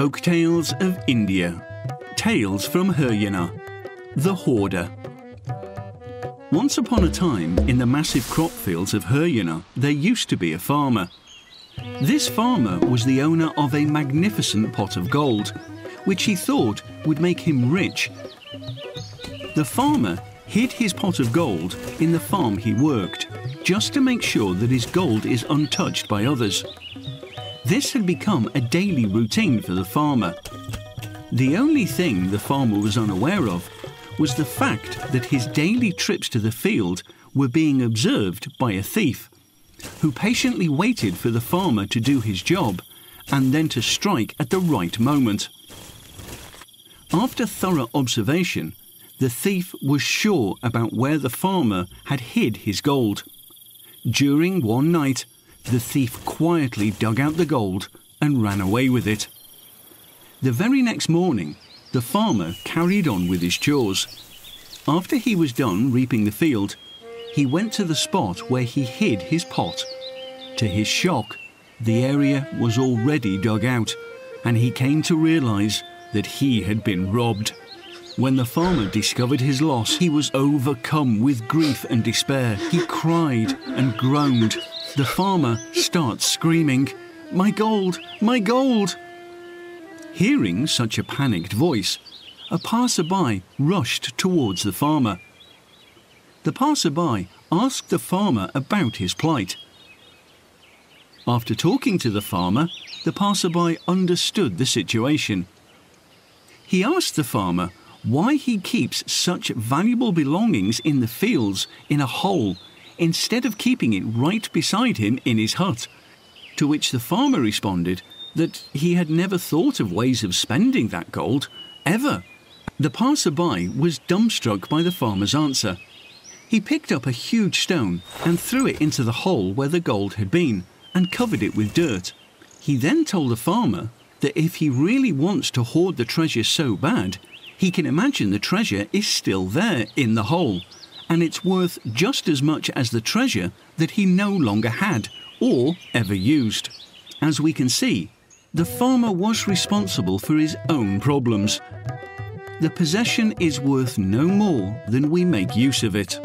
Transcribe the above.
folk tales of India. Tales from Haryana, the hoarder. Once upon a time, in the massive crop fields of Haryana, there used to be a farmer. This farmer was the owner of a magnificent pot of gold, which he thought would make him rich. The farmer hid his pot of gold in the farm he worked, just to make sure that his gold is untouched by others. This had become a daily routine for the farmer. The only thing the farmer was unaware of was the fact that his daily trips to the field were being observed by a thief, who patiently waited for the farmer to do his job and then to strike at the right moment. After thorough observation, the thief was sure about where the farmer had hid his gold. During one night, the thief quietly dug out the gold and ran away with it. The very next morning, the farmer carried on with his chores. After he was done reaping the field, he went to the spot where he hid his pot. To his shock, the area was already dug out, and he came to realize that he had been robbed. When the farmer discovered his loss, he was overcome with grief and despair. He cried and groaned. The farmer starts screaming, "My gold! My gold!" Hearing such a panicked voice, a passerby rushed towards the farmer. The passerby asked the farmer about his plight. After talking to the farmer, the passerby understood the situation. He asked the farmer why he keeps such valuable belongings in the fields in a hole instead of keeping it right beside him in his hut, to which the farmer responded that he had never thought of ways of spending that gold, ever. The passerby was dumbstruck by the farmer's answer. He picked up a huge stone and threw it into the hole where the gold had been and covered it with dirt. He then told the farmer that if he really wants to hoard the treasure so bad, he can imagine the treasure is still there in the hole, and it's worth just as much as the treasure that he no longer had or ever used. As we can see, the farmer was responsible for his own problems. The possession is worth no more than we make use of it.